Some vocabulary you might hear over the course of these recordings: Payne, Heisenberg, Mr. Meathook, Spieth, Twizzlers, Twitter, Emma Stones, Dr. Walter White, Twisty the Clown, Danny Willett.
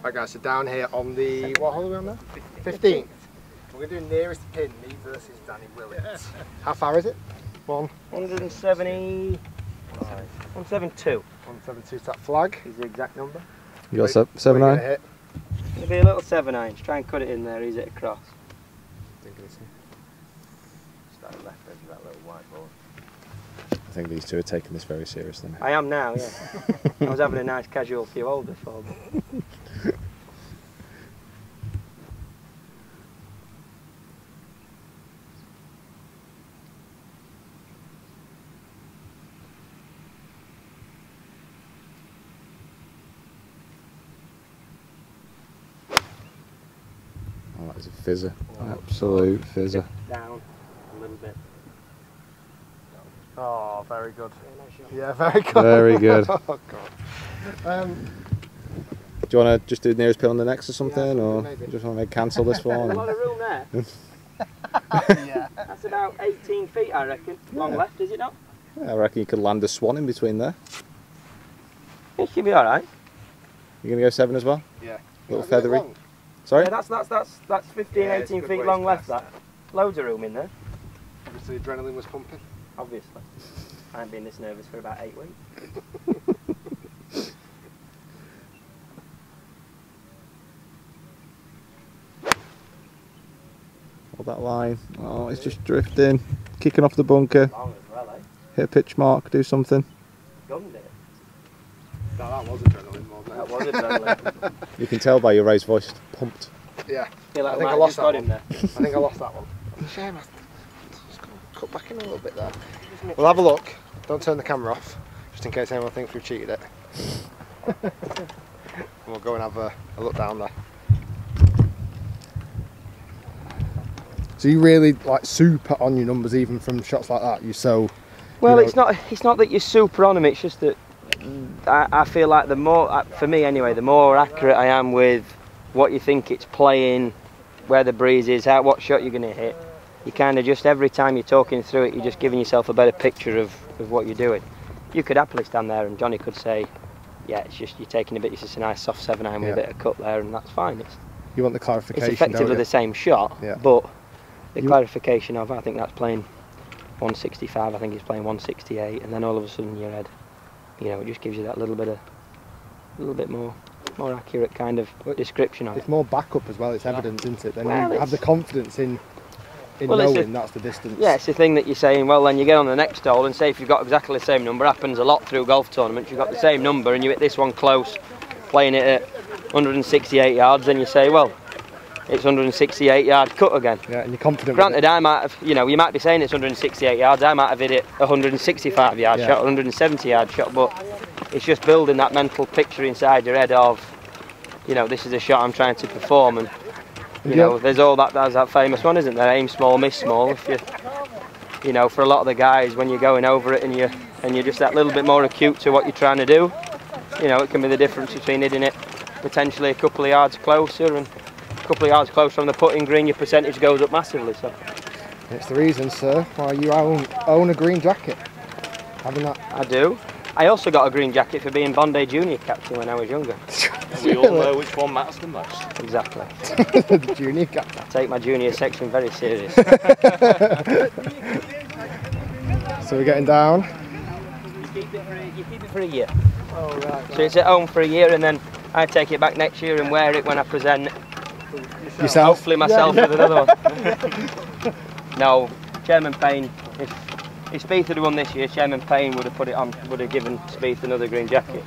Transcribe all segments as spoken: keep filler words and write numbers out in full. Right guys, so down here on the, what hole are we on now? fifteenth. We're going to do nearest pin, me versus Danny Willett. How far is it? One. one seventy. one seventy-two. one seventy-two is that flag, is the exact number. You got seven nine? Seven, It'll be a little seven nine, just try and cut it in there, ease it across. Start left edge of that little white ball. I think these two are taking this very seriously. I am now, yeah. I was having a nice casual few holes before. But... oh, that was a fizzer. Wow. Absolute fizzer. Down a little bit. Oh, very good. Yeah, very good. Very good. Oh, God. Um, do you want to just do the nearest pin on the next or something, yeah, or maybe. Just want to cancel this one? There's a lot of room there. Yeah. That's about eighteen feet, I reckon. Long yeah. left, is it not? Yeah, I reckon you could land a swan in between there. It should be all right. You're gonna go seven as well? Yeah. A little feathery. Sorry. Yeah, that's that's that's that's fifteen, yeah, eighteen feet long left. That. That. Loads of room in there. Obviously, the adrenaline was pumping. Obviously. I haven't been this nervous for about eight weeks. Hold that line. Oh, it's just drifting. Kicking off the bunker. Long as well, eh? Hit a pitch mark, do something. Gunned it. No, that was adrenaline more than that. That was adrenaline. You can tell by your raised voice, pumped. Yeah. yeah like I, think I, lost that one. There. I think I lost that one. Shame. Cut back in a little bit there. We'll have a look. Don't turn the camera off, just in case anyone thinks we've cheated it. And we'll go and have a, a look down there. So you really like super on your numbers, even from shots like that. You're so. Well, you know, it's not. It's not that you're super on them. It's just that I, I feel like the more, for me anyway, the more accurate I am with what you think it's playing, where the breeze is, how what shot you're going to hit. You kind of just, every time you're talking through it, you're just giving yourself a better picture of, of what you're doing. You could happily stand there and Johnny could say, yeah, it's just, you're taking a bit, it's just a nice soft seven iron with yeah. a bit of cut there, and that's fine. It's, you want the clarification, it's effectively the same shot, yeah. but the you clarification of, I think that's playing one sixty-five, I think it's playing one sixty-eight, and then all of a sudden your head, you know, it just gives you that little bit of, a little bit more. more accurate kind of description of it's it. It's more backup as well, it's evident, isn't it? Then well, you have the confidence in in well, knowing a, that's the distance. Yeah, it's the thing that you're saying, well then you get on the next hole and say if you've got exactly the same number, happens a lot through golf tournaments, you've got the same number and you hit this one close, playing it at one sixty-eight yards, then you say, well, it's one sixty-eight yard cut again. Yeah, and you're confident. Granted, I might have, you know, you might be saying it's one sixty-eight yards, I might have hit it one sixty-five yard yeah. shot, one seventy yard shot, but it's just building that mental picture inside your head of, you know, this is a shot I'm trying to perform, and you yeah. know, there's all that, that's that famous one, isn't there? Aim small, miss small. If you, you know, for a lot of the guys, when you're going over it and you and you're just that little bit more acute to what you're trying to do, you know, it can be the difference between hitting it potentially a couple of yards closer and. Couple of yards close from the putting green, your percentage goes up massively. So it's the reason, sir, why you own own a green jacket. Having that, I do. I also got a green jacket for being Bondi Junior captain when I was younger. And we all know which one matters the most. Exactly. The junior captain. I take my junior section very serious. So we're getting down. You keep it for a, you keep it for a year. Oh, right, right. So it's at home for a year, and then I take it back next year and wear it when I present. Yourself? Yourself? Hopefully myself yeah, yeah. with another one. No, Chairman Payne, if, if Spieth had won this year, Chairman Payne would have put it on, would have given Spieth another green jacket.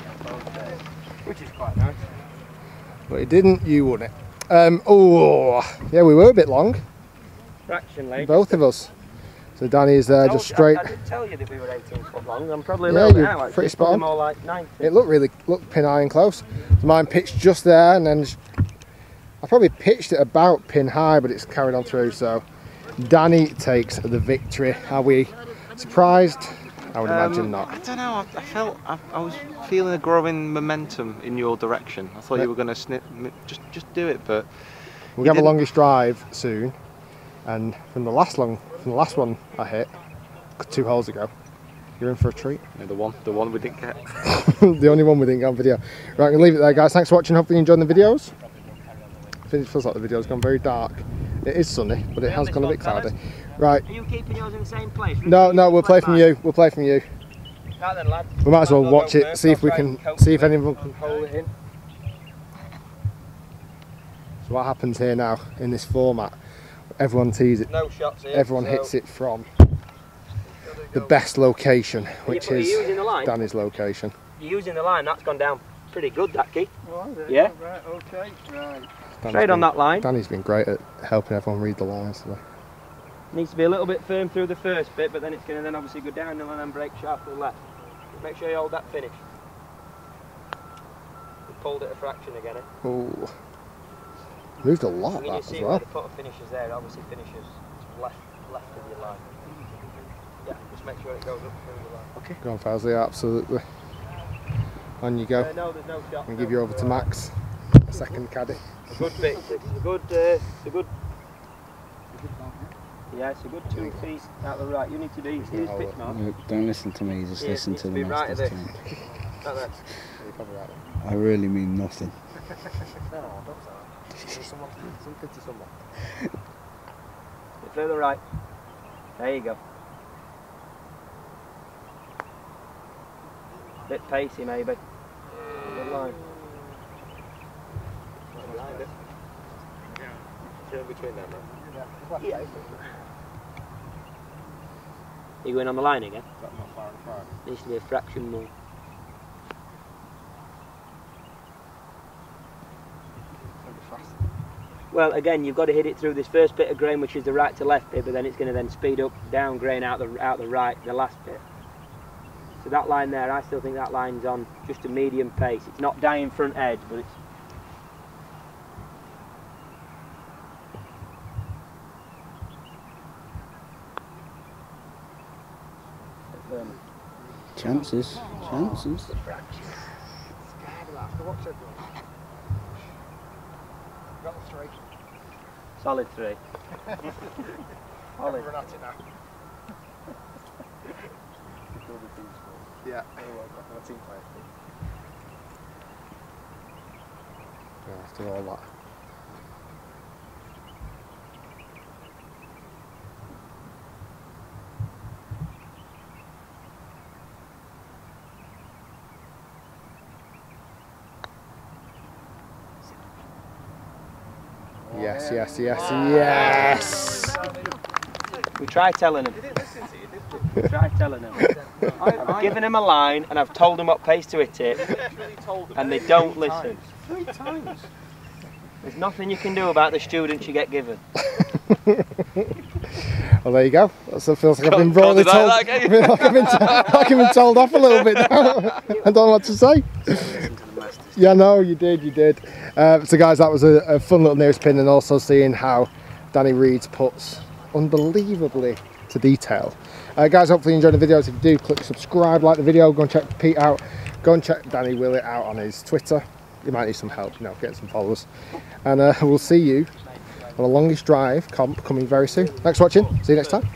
Which is quite nice. But it didn't, you won it. Um, oh, yeah, we were a bit long. Fraction late. Both of us. So Danny's there, uh, just straight. I, I did tell you that we were eighteen foot long, I'm probably a yeah, little bit out actually. Pretty spot on. More like ninety. It looked really, looked pin high and close. So mine pitched just there and then... I probably pitched it about pin high, but it's carried on through, so Danny takes the victory. Are we surprised? I would um, imagine not. I don't know, I, I felt, I, I was feeling a growing momentum in your direction. I thought yeah. you were going to snip, just just do it, but... We'll have the longest drive soon, and from the last long, from the last one I hit, two holes ago, You're in for a treat. Yeah, the one, the one we didn't get. The only one we didn't get on video. Right, I'm gonna leave it there, guys. Thanks for watching. Hopefully you enjoyed the videos. I think it feels like the video's gone very dark. It is sunny, but it has gone a bit cloudy. Right. Are you keeping yours in the same place? No, no, we'll play from you. We'll play from you. Right then, lad. We might as well watch it. See if we can. See if anyone can hold it in. So what happens here now in this format? Everyone tees it. No shots here. Everyone hits it from the best location, which is Danny's location. You're using the line. That's gone down pretty good, that key. Yeah. Right. Okay. Right. Straight on that line. Danny's been great at helping everyone read the lines today. Needs to be a little bit firm through the first bit, but then it's going to then obviously go downhill and then break sharp to the left. Make sure you hold that finish. We pulled it a fraction again. Eh? Ooh, moved a lot. So that you as see well. Where the putter finishes there, it obviously finishes left, left of your line. Yeah, just make sure it goes up through the line. Okay. Go on, Fousley, absolutely. On you go. Uh, no, there's no shot. And give no, you over to Max, a second caddy. A good bit. A good. Uh, it's a good. Yeah, it's a good two feet out the right. You need to do his pitch mark. No, don't listen to me, just yeah, listen to, to the master's right team. I really mean nothing. No, don't say that. Someone, something to someone. Bit further right. There you go. Bit pacey maybe. Good line. Good line, bit. Turn between them, right? Yeah. You going on the line again? Not far and far. Needs to be a fraction more. Well, again, you've got to hit it through this first bit of grain, which is the right to left bit, but then it's going to then speed up down grain out the out the right, the last bit. So that line there, I still think that line's on just a medium pace. It's not dying front edge, but it's. Chances, chances. Got three. Solid three. Solid. Run at it now. Yeah. After all that. Yes, yes, yes, yes! We try telling him. We try telling him. I've given him a line and I've told him what pace to hit it, and they don't listen. Three times. There's nothing you can do about the students you get given. Well, there you go. That feels like I've been broadly told. Like I've been told off a little bit now. I don't know what to say. Yeah, no, you did, you did. Uh, so guys, that was a, a fun little nearest pin, and also seeing how Danny Reeds puts unbelievably to detail. Uh, guys, hopefully you enjoyed the videos. If you do, click subscribe, like the video, go and check Pete out, go and check Danny Willett out on his Twitter. You might need some help, you know, get some followers. And uh, we'll see you on a longest drive comp coming very soon. Thanks for watching, see you next time.